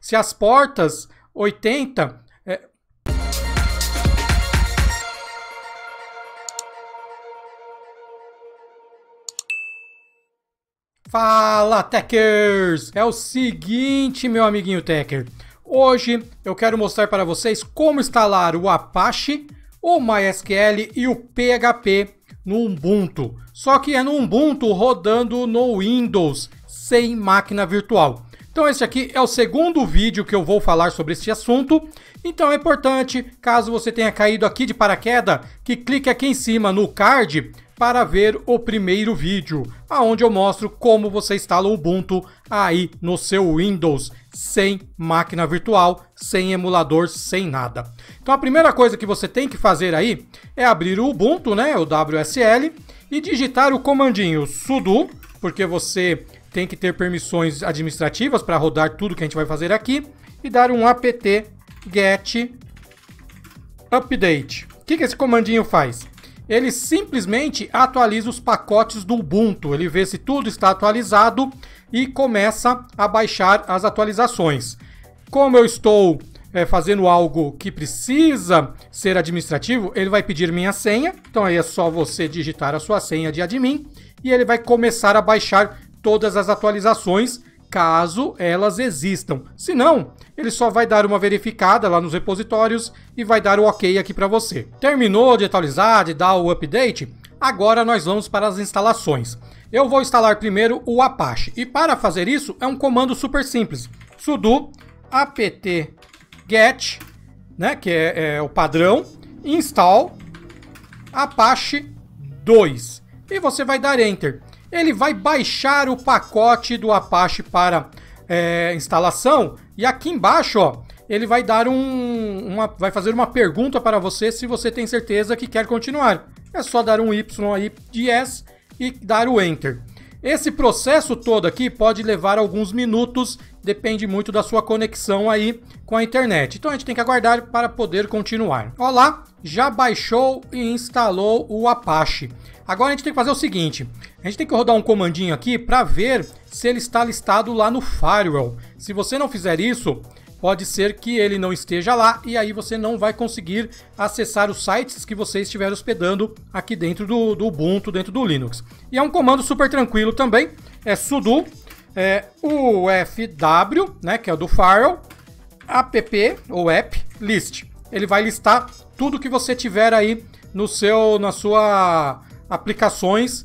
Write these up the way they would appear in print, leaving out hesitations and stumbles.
Se as portas 80... Fala, Techers! É o seguinte, meu amiguinho Techer. Hoje eu quero mostrar para vocês como instalar o Apache, o MySQL e o PHP no Ubuntu. Só que é no Ubuntu rodando no Windows, sem máquina virtual. Então esse aqui é o segundo vídeo que eu vou falar sobre este assunto. Então é importante, caso você tenha caído aqui de paraquedas, que clique aqui em cima no card para ver o primeiro vídeo, aonde eu mostro como você instala o Ubuntu aí no seu Windows, sem máquina virtual, sem emulador, sem nada. Então a primeira coisa que você tem que fazer aí é abrir o Ubuntu, né, o WSL, e digitar o comandinho sudo, porque você tem que ter permissões administrativas para rodar tudo que a gente vai fazer aqui, e dar um apt get update. O que esse comandinho faz? Ele simplesmente atualiza os pacotes do Ubuntu, ele vê se tudo está atualizado e começa a baixar as atualizações. Como eu estou fazendo algo que precisa ser administrativo, ele vai pedir minha senha, então aí é só você digitar a sua senha de admin e ele vai começar a baixar todas as atualizações, caso elas existam. Se não, ele só vai dar uma verificada lá nos repositórios e vai dar o ok aqui para você. Terminou de atualizar, de dar o update? Agora nós vamos para as instalações. Eu vou instalar primeiro o Apache. E para fazer isso, é um comando super simples. Sudo apt-get, né, que é o padrão, install Apache 2. E você vai dar Enter. Ele vai baixar o pacote do Apache para instalação e aqui embaixo, ó, ele vai dar vai fazer uma pergunta para você se você tem certeza que quer continuar. É só dar um Y aí de yes e dar o Enter. Esse processo todo aqui pode levar alguns minutos, depende muito da sua conexão aí com a internet. Então a gente tem que aguardar para poder continuar. Ó lá, já baixou e instalou o Apache. Agora a gente tem que fazer o seguinte, a gente tem que rodar um comandinho aqui para ver se ele está listado lá no firewall. Se você não fizer isso, pode ser que ele não esteja lá e aí você não vai conseguir acessar os sites que você estiver hospedando aqui dentro do Ubuntu, dentro do Linux. E é um comando super tranquilo também, é sudo UFW, né, que é o do firewall, app ou app list. Ele vai listar tudo que você tiver aí na sua aplicações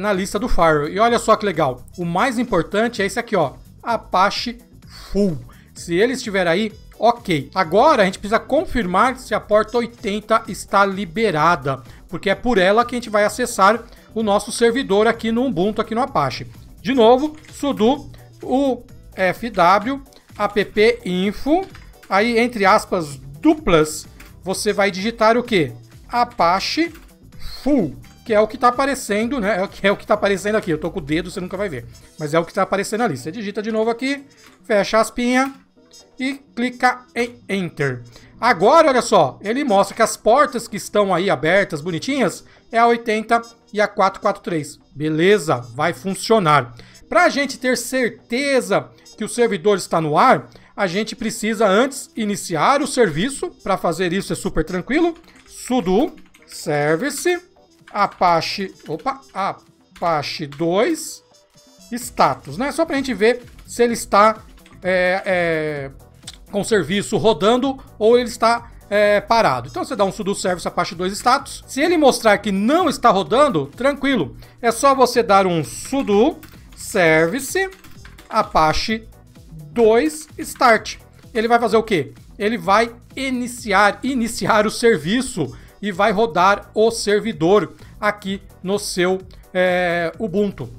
na lista do firewall. E olha só que legal, o mais importante é esse aqui, ó, Apache full. Se ele estiver aí, ok. Agora a gente precisa confirmar se a porta 80 está liberada, porque é por ela que a gente vai acessar o nosso servidor aqui no Ubuntu, aqui no Apache. De novo, sudo ufw app-info, aí entre aspas duplas, você vai digitar o que? Apache full, que é o que está aparecendo, né? É o que está aparecendo aqui. Eu tô com o dedo, você nunca vai ver. Mas é o que está aparecendo ali. Você digita de novo aqui, fecha a aspinha e clica em Enter. Agora, olha só, ele mostra que as portas que estão aí abertas, bonitinhas, é a 80 e a 443. Beleza, vai funcionar. Para a gente ter certeza que o servidor está no ar, a gente precisa antes iniciar o serviço. Para fazer isso é super tranquilo. Sudo service Apache 2 status, né? Só para a gente ver se ele está com o serviço rodando ou ele está parado. Então você dá um sudo service Apache 2 status. Se ele mostrar que não está rodando, tranquilo, é só você dar um sudo service Apache 2 start. Ele vai fazer o quê? Ele vai iniciar o serviço e vai rodar o servidor aqui no seu Ubuntu.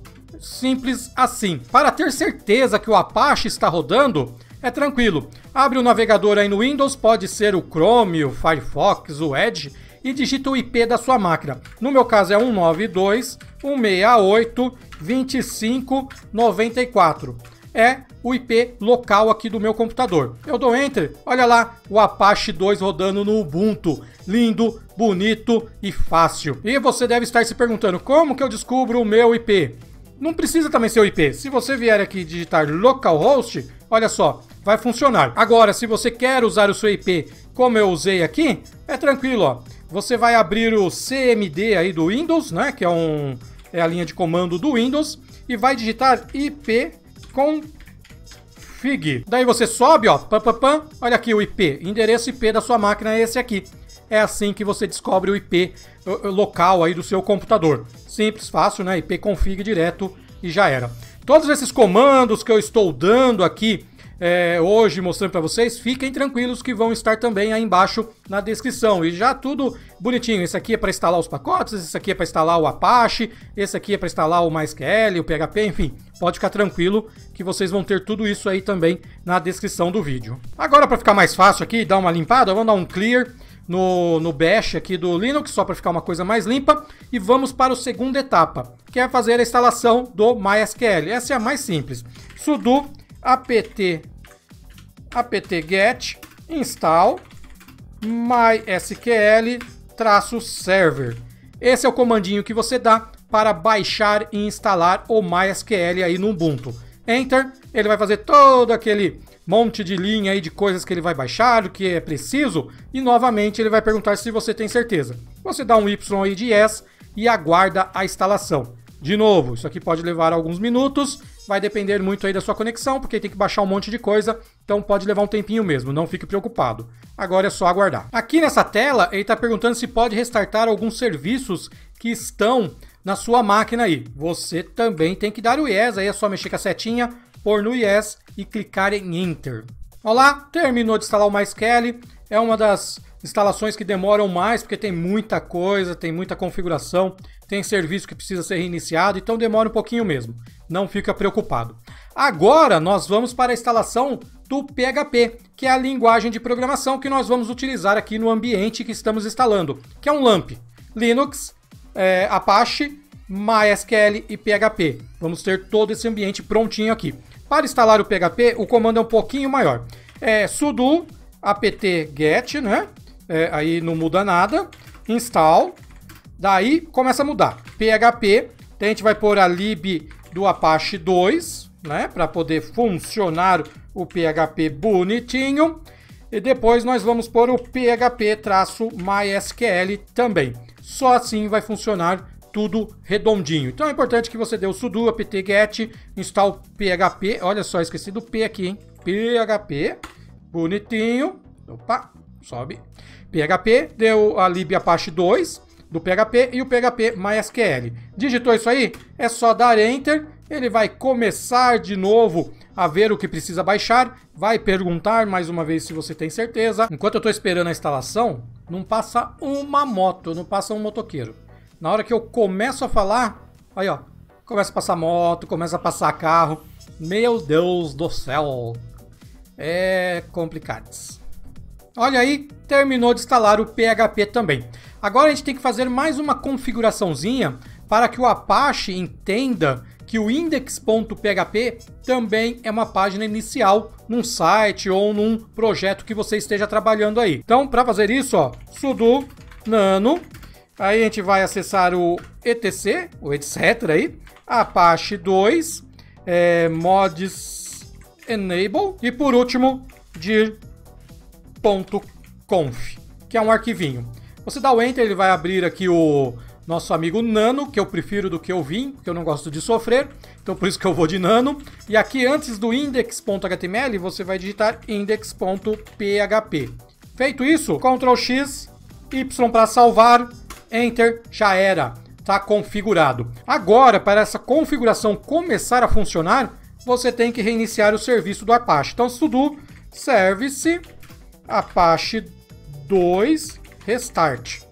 Simples assim. Para ter certeza que o Apache está rodando, é tranquilo. Abre o navegador aí no Windows, pode ser o Chrome, o Firefox, o Edge, e digita o IP da sua máquina. No meu caso é 192.168.25.94. É o IP local aqui do meu computador. Eu dou Enter, olha lá, o Apache 2 rodando no Ubuntu. Lindo, bonito e fácil. E você deve estar se perguntando, como que eu descubro o meu IP? Não precisa também ser o IP. Se você vier aqui digitar localhost, olha só, vai funcionar. Agora, se você quer usar o seu IP como eu usei aqui, é tranquilo, ó. Você vai abrir o CMD aí do Windows, né, que é a linha de comando do Windows, e vai digitar ipconfig. Daí você sobe, ó, olha aqui o IP, endereço IP da sua máquina é esse aqui. É assim que você descobre o IP local aí do seu computador. Simples, fácil, né? ipconfig direto e já era. Todos esses comandos que eu estou dando aqui hoje, mostrando para vocês, fiquem tranquilos que vão estar também aí embaixo na descrição. E já tudo bonitinho. Esse aqui é para instalar os pacotes, esse aqui é para instalar o Apache, esse aqui é para instalar o MySQL, o PHP, enfim. Pode ficar tranquilo que vocês vão ter tudo isso aí também na descrição do vídeo. Agora, para ficar mais fácil aqui, dar uma limpada, vamos dar um clear no bash aqui do Linux, só para ficar uma coisa mais limpa, e vamos para a segunda etapa, que é fazer a instalação do MySQL. Essa é a mais simples. Sudo apt-get install mysql-server. Esse é o comandinho que você dá para baixar e instalar o MySQL aí no Ubuntu. Enter, ele vai fazer todo aquele monte de linha aí de coisas que ele vai baixar, o que é preciso, e novamente ele vai perguntar se você tem certeza. Você dá um Y aí de yes e aguarda a instalação. De novo, isso aqui pode levar alguns minutos, vai depender muito aí da sua conexão, porque tem que baixar um monte de coisa, então pode levar um tempinho mesmo, não fique preocupado. Agora é só aguardar. Aqui nessa tela, ele está perguntando se pode restartar alguns serviços que estão na sua máquina aí. Você também tem que dar o yes, aí é só mexer com a setinha, pôr no yes e clicar em Enter. Olá, terminou de instalar o MySQL, é uma das instalações que demoram mais, porque tem muita coisa, tem muita configuração, tem serviço que precisa ser reiniciado, então demora um pouquinho mesmo, não fica preocupado. Agora nós vamos para a instalação do PHP, que é a linguagem de programação que nós vamos utilizar aqui no ambiente que estamos instalando, que é um LAMP, Linux, Apache, MySQL e PHP. Vamos ter todo esse ambiente prontinho aqui. Para instalar o PHP, o comando é um pouquinho maior. É sudo apt-get, né? Aí não muda nada. Install. Daí começa a mudar. PHP. Então a gente vai pôr a lib do Apache 2, né? Para poder funcionar o PHP bonitinho. E depois nós vamos pôr o php-mysql também. Só assim vai funcionar tudo redondinho. Então é importante que você dê o sudo apt-get install php. Olha só, esqueci do p aqui, hein? php, bonitinho. Opa, sobe. php, deu a lib apache 2 do php e o php mysql. Digitou isso aí? É só dar enter. Ele vai começar de novo a ver o que precisa baixar. Vai perguntar mais uma vez se você tem certeza. Enquanto eu estou esperando a instalação, não passa uma moto, não passa um motoqueiro. Na hora que eu começo a falar, aí ó, começa a passar moto, começa a passar carro. Meu Deus do céu, é complicado. Olha aí, terminou de instalar o PHP também. Agora a gente tem que fazer mais uma configuraçãozinha para que o Apache entenda que o index.php também é uma página inicial num site ou num projeto que você esteja trabalhando aí. Então, para fazer isso, ó, sudo nano. Aí a gente vai acessar o etc, o etc aí, Apache 2, mods enable e por último dir.conf, que é um arquivinho. Você dá o enter, ele vai abrir aqui o nosso amigo nano, que eu prefiro do que o Vim, porque eu não gosto de sofrer, então por isso que eu vou de nano. E aqui antes do index.html você vai digitar index.php. Feito isso, Ctrl X, Y para salvar. Enter, já era, tá configurado. Agora, para essa configuração começar a funcionar, você tem que reiniciar o serviço do Apache. Então, sudo service apache 2 restart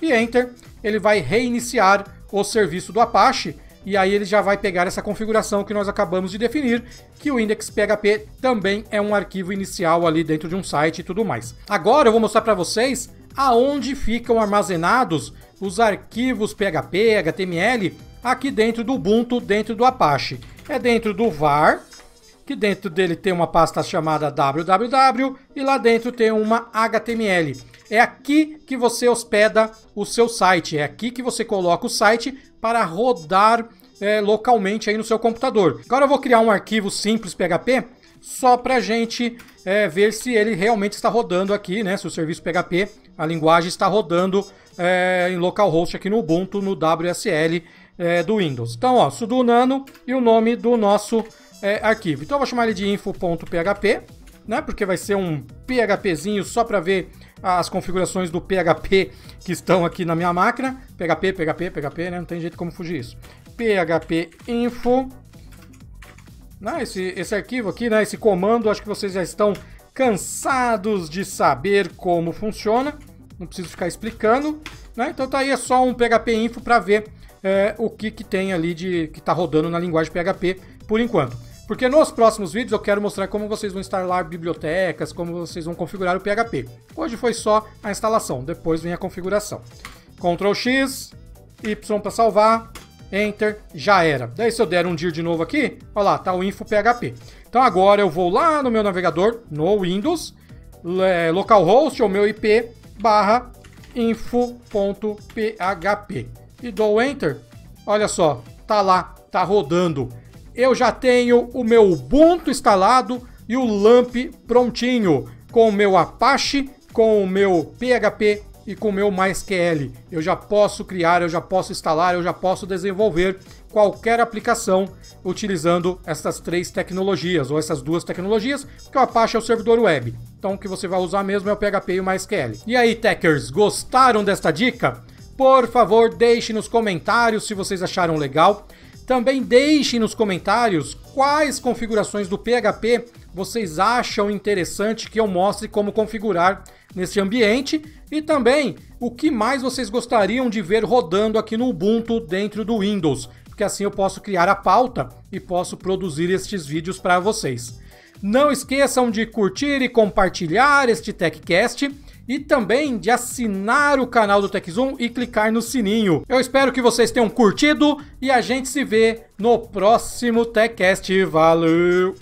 e enter, ele vai reiniciar o serviço do Apache e aí ele já vai pegar essa configuração que nós acabamos de definir, que o index.php também é um arquivo inicial ali dentro de um site e tudo mais. Agora eu vou mostrar para vocês aonde ficam armazenados os arquivos PHP, HTML, aqui dentro do Ubuntu, dentro do Apache. É dentro do var, que dentro dele tem uma pasta chamada www, e lá dentro tem uma HTML. É aqui que você hospeda o seu site, é aqui que você coloca o site para rodar localmente aí no seu computador. Agora eu vou criar um arquivo simples PHP só para a gente ver se ele realmente está rodando aqui, né? Se o serviço PHP, a linguagem está rodando em localhost aqui no Ubuntu, no WSL do Windows. Então, ó, sudo nano e o nome do nosso arquivo. Então, eu vou chamar ele de info.php, né? Porque vai ser um PHPzinho só para ver as configurações do PHP que estão aqui na minha máquina. PHP, né? Não tem jeito como fugir isso. PHP info. Esse arquivo aqui, né? Esse comando, acho que vocês já estão cansados de saber como funciona. Não preciso ficar explicando, né? Então tá aí, é só um PHP info para ver o que tem ali que tá rodando na linguagem PHP por enquanto. Porque nos próximos vídeos eu quero mostrar como vocês vão instalar bibliotecas, como vocês vão configurar o PHP. Hoje foi só a instalação, depois vem a configuração. Ctrl X, Y para salvar, Enter, já era. Daí se eu der um dir de novo aqui, olha lá, tá o info PHP. Então agora eu vou lá no meu navegador, no Windows, localhost ou meu IP, /info.php. E dou Enter, olha só, tá lá, tá rodando. Eu já tenho o meu Ubuntu instalado e o LAMP prontinho, com o meu Apache, com o meu PHP e com o meu MySQL. Eu já posso criar, eu já posso instalar, eu já posso desenvolver qualquer aplicação utilizando essas três tecnologias, ou essas duas tecnologias, porque o Apache é o servidor web. Então o que você vai usar mesmo é o PHP e o MySQL. E aí, Techers, gostaram desta dica? Por favor, deixem nos comentários se vocês acharam legal. Também deixem nos comentários quais configurações do PHP vocês acham interessante que eu mostre como configurar nesse ambiente e também o que mais vocês gostariam de ver rodando aqui no Ubuntu dentro do Windows, porque assim eu posso criar a pauta e posso produzir estes vídeos para vocês. Não esqueçam de curtir e compartilhar este TechCast e também de assinar o canal do TechZoom e clicar no sininho. Eu espero que vocês tenham curtido e a gente se vê no próximo TechCast. Valeu!